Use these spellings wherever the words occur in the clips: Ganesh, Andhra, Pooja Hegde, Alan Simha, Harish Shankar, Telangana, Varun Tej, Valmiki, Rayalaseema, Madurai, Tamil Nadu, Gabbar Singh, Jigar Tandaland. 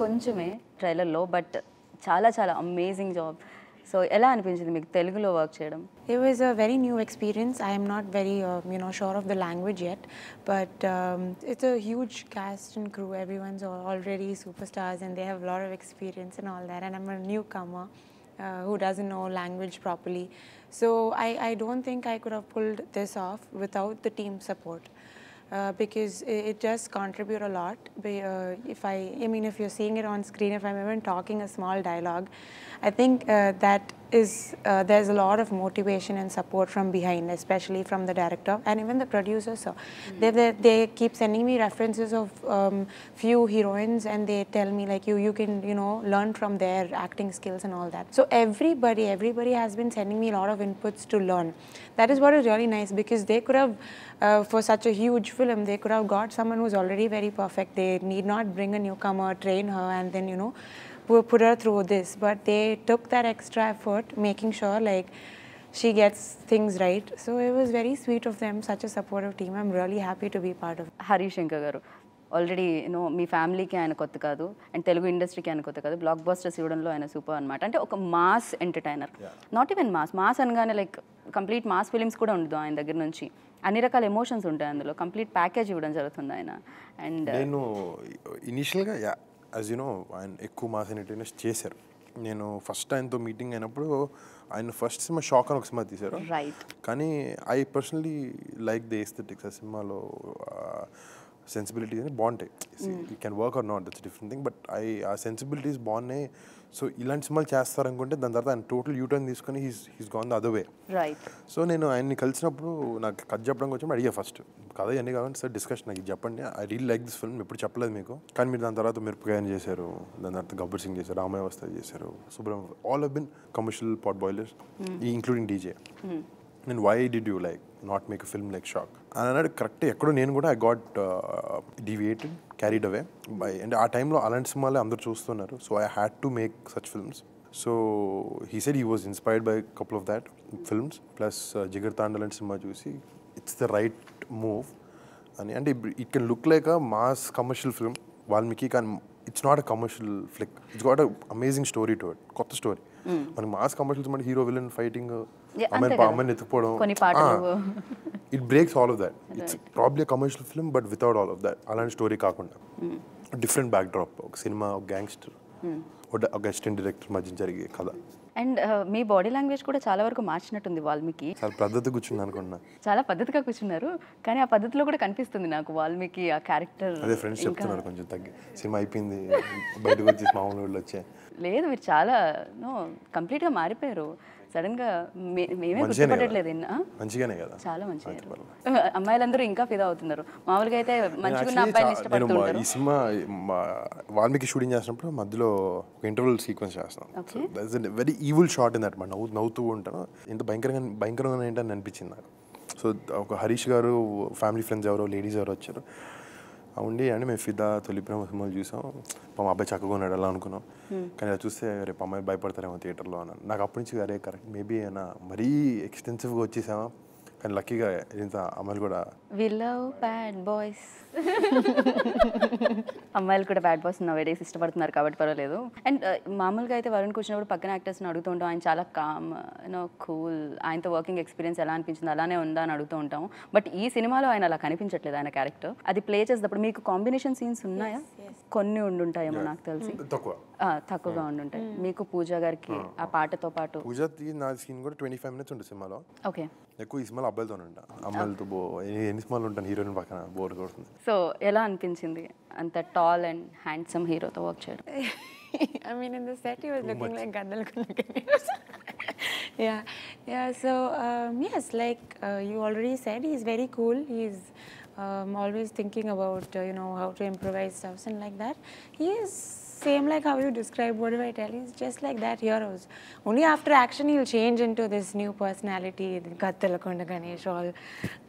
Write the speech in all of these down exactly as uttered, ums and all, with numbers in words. కొంచెమే ట్రైలర్లో బట్ చాలా చాలా అమేజింగ్ జాబ్. సో ఎలా అనిపించింది మీకు తెలుగులో వర్క్ చేయడం? It was a very new experience. I'm not very you know sure of the language yet, but it's a huge cast and crew. Everyone's already super stars and they have lot of experience and all that, and I'm a newcomer Uh, who doesn't know language properly. So I, I don't think I could have pulled this off without the team support uh, because it, it does contribute a lot. But, uh, if I, I mean, if you're seeing it on screen, if I'm even talking a small dialogue, I think uh, that is, uh, there's a lot of motivation and support from behind, especially from the director and even the producers. So mm-hmm. they, they, they keep sending me references of um, few heroines and they tell me like you, you can, you know, learn from their acting skills and all that. So everybody, everybody has been sending me a lot of inputs to learn. That is what is really nice because they could have, uh, for such a huge film, they could have got someone who's already very perfect. They need not bring a newcomer, train her and then, you know, put her through this, but they took that extra effort making sure like she gets things right. So it was very sweet of them, such a supportive team. I'm really happy to be part of it. Harish Shankar garu, already you know me family ki ayana kotta kaadu and Telugu industry ki ayana kotta kaadu, blockbusters ivadanlo ayana super anamata. Ante oka mass entertainer, not even mass mass angaane like complete mass films kuda undadu ayana daggara nunchi. అన్ని రకాల emotions ఉంటాయి అందులో, complete package ఇవ్వడం జరుగుతుంది ఆయన. And నేను ఇనిషియల్గా as you know ఆయన ఎక్కువ మాస్ ఎంటర్టైనర్స్ చేశారు. నేను ఫస్ట్ ఆయనతో మీటింగ్ అయినప్పుడు ఆయన ఫస్ట్ సినిమా షాక్ అని ఒక సినిమా తీశారు, కానీ I personally like the aesthetics. ఆ సినిమాలో సెన్సిబిలిటీ అనేది బాగుంటాయి. You can work or not that's different thing, but I ఆ సెన్సిబిలిటీస్ బాగున్నాయి. సో ఇలాంటి సినిమాలు చేస్తారనుకుంటే దాని తర్వాత ఆయన టోటల్ యూటర్న్ తీసుకొని he's he's gone the other way. So నేను ఆయన్ని కలిసినప్పుడు నాకు కథ చెప్పడానికి వచ్చినప్పుడు అడిగా ఫస్ట్ కథ ఇవన్నీ కావాలంటే సార్ డిస్కషన్ నాకు చెప్పండి, I real like this film, ఎప్పుడు చెప్పలేదు మీకు, కానీ మీరు దాని తర్వాత మిరపకాయని చేశారు, దాని తర్వాత గబ్బర్ సింగ్ చేశారు, రామాయవస్థ చేశారు, Subrahmanyam, all have been commercial pot boilers including DJ. నేను why did you like not make a film like Shock? And I had correct ekkado nenu kuda I got uh, deviated, carried away by, and at time lo Alan Simha le andaru chustunnaru, so I had to make such films. So he said he was inspired by a couple of that films plus uh, Jigar Tandaland Simha chusi it's the right move, and, and it, it can look like a mass commercial film. Valmiki can, it's not a commercial flick, it's got an amazing story to it, kotta story. మన mass commercials మన hero villain fighting అమ్మాయి అమ్మాయిని ఎత్తుకుపోవడం, it breaks all of that. It's probably commercial film but without all of that. అలాంటి story కాకుండా different backdrop, ఒక సినిమా, ఒక గ్యాంగ్స్టర్, ఒక అసిస్టెంట్ డైరెక్టర్ మధ్య జరిగే కథ. అండ్ మీ బాడీ లాంగ్వేజ్ కూడా చాలా వరకు మార్చినట్టుంది వాల్మీకి. చాలా పద్ధతి కూర్చున్నా అనుకున్నా, చాలా పద్ధతిగా కూర్చున్నారు, కానీ ఆ పద్ధతిలో కూడా కనిపిస్తుంది నాకు వాల్మీకి ఆ క్యారెక్టర్. అదే ఫ్రెండ్స్ చెప్తున్నారు కొంచెం తగ్గి సినిమా అయిపోయింది బయటకు వచ్చి మామూలు వాళ్ళు వచ్చే లేదు, మీరు చాలా నో కంప్లీట్గా మారిపోయారు సడన్ గా. మేమే గుర్తుపట్టట్లేదు, మంచిగానే కదా, చాలా మంచిగా. అమ్మాయిలందరూ ఇంకా ఫిదా అవుతున్నారు, మామూలుగా అయితే మంచిగా అబ్బాయిని ఇష్టపడుతున్నారు. ఈ సినిమా వాల్మీకి షూటింగ్ చేసినప్పుడు మధ్యలో ఒక ఇంటర్వల్ సీక్వెన్స్ చేస్తున్నాం, that's a very evil shot in that. మనం నవ్వు నవ్వుతూ ఉంటాను, ఇంత భయంకరంగా భయంకరంగా ఏంటని అనిపించింది నాకు. సో ఒక హరీష్ గారు ఫ్యామిలీ ఫ్రెండ్స్ ఎవరో లేడీస్ ఎవరో వచ్చారు, ఉండి అండి మేము ఫిదా తొలిప్రేమ సినిమాలు చూసాం, మా అబ్బాయి చక్కగా ఉన్నాడు అలా అనుకున్నాం, కానీ అది చూస్తే రేపు అమ్మాయి భయపడతారేమో థియేటర్లో అన్నాను. నాకు అప్పటి నుంచి అరే కరెక్ట్, మేబీ అయినా మరీ ఎక్స్టెన్సివ్గా వచ్చేసామా, కానీ లక్కీగా ఇంత అమ్మాయిలు కూడా అమ్మాయిలు కూడా బ్యాడ్ బాయ్స్ నౌవేడేస్ ఇష్టపడుతున్నారు కాబట్టి పర్వాలేదు. అండ్ మామూలుగా అయితే వరుణ్ కూర్చున్నప్పుడు పక్కన యాక్టర్స్ని అడుగుతూ ఉంటాం, ఆయన చాలా కామ్ యూనో కూల్, ఆయనతో వర్కింగ్ ఎక్స్పీరియన్స్ ఎలా అనిపించింది, అలానే ఉందా అని అడుగుతూ ఉంటాం. బట్ ఈ సినిమాలో ఆయన అలా కనిపించట్లేదు, ఆయన క్యారెక్టర్ అది ప్లే చేసేటప్పుడు. మీకు కాంబినేషన్ సీన్స్ ఉన్నాయా? కొన్ని ఉండుంటాయేమో నాకు తెలిసి, తక్కువగా ఉండుంటాయి. మీకు పూజా గారికి ఆ పాటతో పాటు సినిమాలో ఓకే ఎక్కువ ఈ సినిమాలో అబ్బాయిలతో ఉంటాను, అమ్మాయిలతో బో ఎన్ని సినిమాలు ఉంటాను హీరోయిన్ పక్కన బోర్ కొడుతుంది. సో ఎలా అనిపించింది అంత టాల్ అండ్ హ్యాండ్సమ్ హీరోతో వర్క్ చేయడం? I mean, in the set he was looking like Gandal Kunakan. Yeah, yeah. So um, yes, like uh, you already said, he's very cool. He's um, always thinking about uh, you know how to improvise stuff and like that. He is same like how you describe. What do I tell? He's just like that heroes. Only after action he'll change into this new personality, Gattala Konda Ganesh. All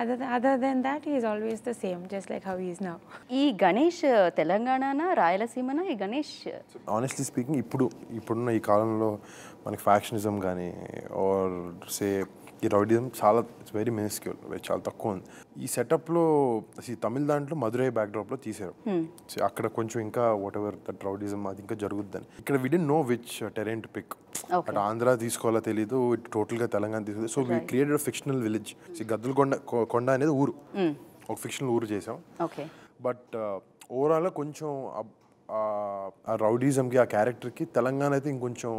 other th other than that, he is always the same, just like how he is now. E Ganesh Telangana na Rayalaseema na e Ganesh. Honestly speaking, ఇప్పుడు ఇప్పుడున్న ఈ కాలంలో మనకి factionism కానీ or say heroism chala, it's very minuscule. Very chala takkundi. Ee setup lo, see Tamil Nadu Madurai backdrop lo teesaru. See akkada koncham inka whatever that rowdyism adi inka jaruguddan. Ikkada we didn't know which uh, terrain to pick. Okay. At Andhra theeskola telidu, total ga Telangana theeskola. So right. We created a fictional village. See Gaddal Konda Konda anedi ooru. Mm. Or fictional ooru chesam. Okay. But uh, overall la koncham uh, uh, rowdyism ki, a character ki Telangana aithe inkoncham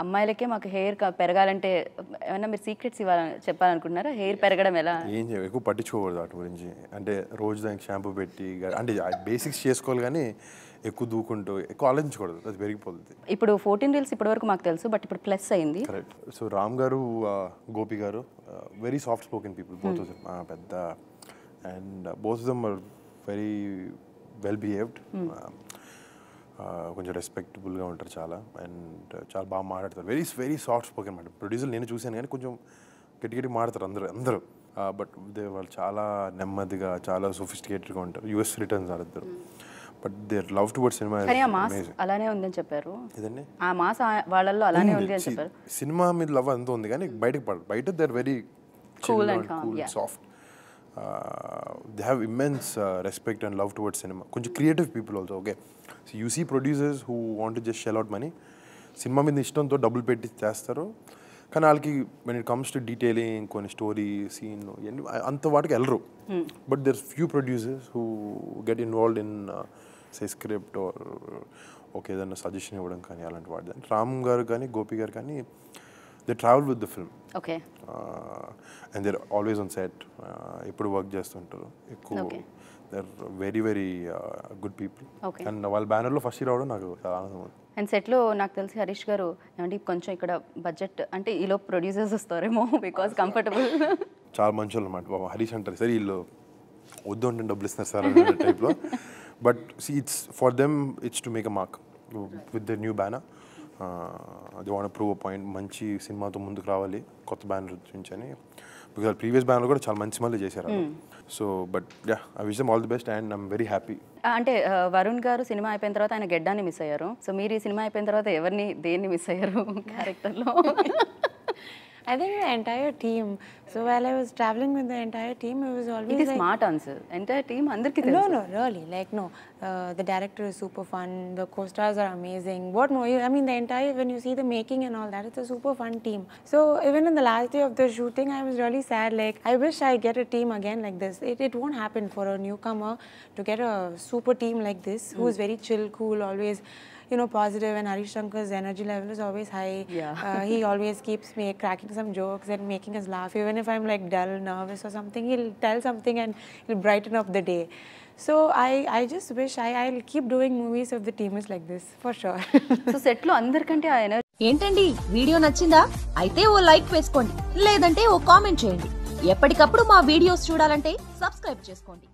అమ్మాయిలకే మాకు hair పెరగాలంటే ఏమైనా మీరు secrets ఇవ్వాలని చెప్పాలనుకుంటున్నారా? Hair పెరగడం ఎలా ఏం చేయాలి? ఎక్కువ పట్టించుకోకూడదు వాటి గురించి. అంటే రోజు దానికి షాంపూ పెట్టి అంటే బేసిక్స్ చేసుకోవాలి, కానీ ఎక్కువ దూకుంటూ ఎక్కువ ఆలోచించకూడదు, అది పెరిగిపోతుంది. ఇప్పుడు ఫోర్టీన్ రీల్స్ ఇప్పటి వరకు మాకు తెలుసు, బట్ ఇప్పుడు ప్లస్ అయింది. కరెక్ట్. సో రామ్ గారు గోపి గారు very soft spoken people, both of them పెద్ద and both of them are very well behaved. కొంచెం రెస్పెక్టబుల్గా ఉంటారు చాలా, అండ్ చాలా బాగా మాట్లాడతారు. Very very soft spoken madam. Producer నేను చూశాను, కానీ కొంచెం గట్టి గట్టి మాట్లాడతారు అందరూ అందరూ బట్ దే వాళ్ళు చాలా నెమ్మదిగా చాలా సోఫిస్టికేటెడ్గా ఉంటారు. యూఎస్ రిటర్న్స్ ఆడతారు, but they love toward cinema. అలానే ఉందని చెప్పారు. ఇదండి ఆ మాస్ వాళ్ళల్లో అలానే ఉంది అని చెప్పారు. సినిమా మీద లవ్ అంతా ఉంది, కానీ బయటకు పడదు. బయట they are very cool and soft. They have immense uh, respect and love towards cinema. Kunch creative people also, okay? So you see producers who want to just shell out money. Cinema meedni ishtanto double petti chestaru. Kana alki when it comes to detailing, konni story, scene, anta vaatiki ellaru. But there's few producers who get involved in uh, say script or okay then a suggestion ivadam kani alanti vaadu. Ram garu kani Gopi garu kani they travel with the film. Okay. Uh, and they're always on set. Ippudu work chestuntaru. Okay. They're very very uh, good people. Okay. And వాళ్ళ banner లో first రావడం నాకు చాలా ఆనందం ఉంది. And సెట్లో నాకు తెలిసి హరీష్ గారు ఏమంటే కొంచెం ఇక్కడ బడ్జెట్ అంటే ఈలో ప్రొడ్యూసర్స్ వస్తారేమో బికాస్ కంఫర్టబుల్. చాలా మంచి వాళ్ళు అన్నమాట. బాబా హరీష్ అంటారు సార్ వీళ్ళు వద్దు అంటే డబ్బులు ఇస్తున్నారు సార్ అనే టైప్లో. But see it's for them it's to make a mark with the new banner. They want to prove a point. మంచి సినిమాతో ముందుకు రావాలి కొత్త బ్యానర్ గురించి అని, బికాజ్ ప్రీవియస్ బ్యానర్ కూడా చాలా మంచి సినిమాలు చేశారు. So but ya I wish them all the best and I'm very happy. అంటే వరుణ్ గారు సినిమా అయిపోయిన తర్వాత ఆయన గెడ్డాన్ని మిస్ అయ్యారు. సో మీరు ఈ సినిమా అయిపోయిన తర్వాత ఎవరిని దేన్ని మిస్ అయ్యారు క్యారెక్టర్లో? I think the entire team. So while I was traveling with the entire team, it was always it is like, smart answer. Entire team, under kitne? No, no, really, like no. Uh, the director is super fun. The co-stars are amazing. What more? You, I mean, the entire when you see the making and all that, it's a super fun team. So even in the last day of the shooting, I was really sad. Like I wish I get a team again like this. It it won't happen for a newcomer to get a super team like this, mm. who is very chill, cool, always. You know, positive, and Harish Shankar's energy level is always high. Yeah. uh, he always keeps me cracking some jokes and making us laugh. Even if I'm like dull, nervous or something, he'll tell something and he'll brighten up the day. So I, I just wish I, I'll keep doing movies if the team is like this, for sure. So set lo andar kante aa energy. Entandi video nachinda? Aithe o like veskondi. Ledante o comment cheyandi. Eppadikappudu ma videos choodalante subscribe cheskondi.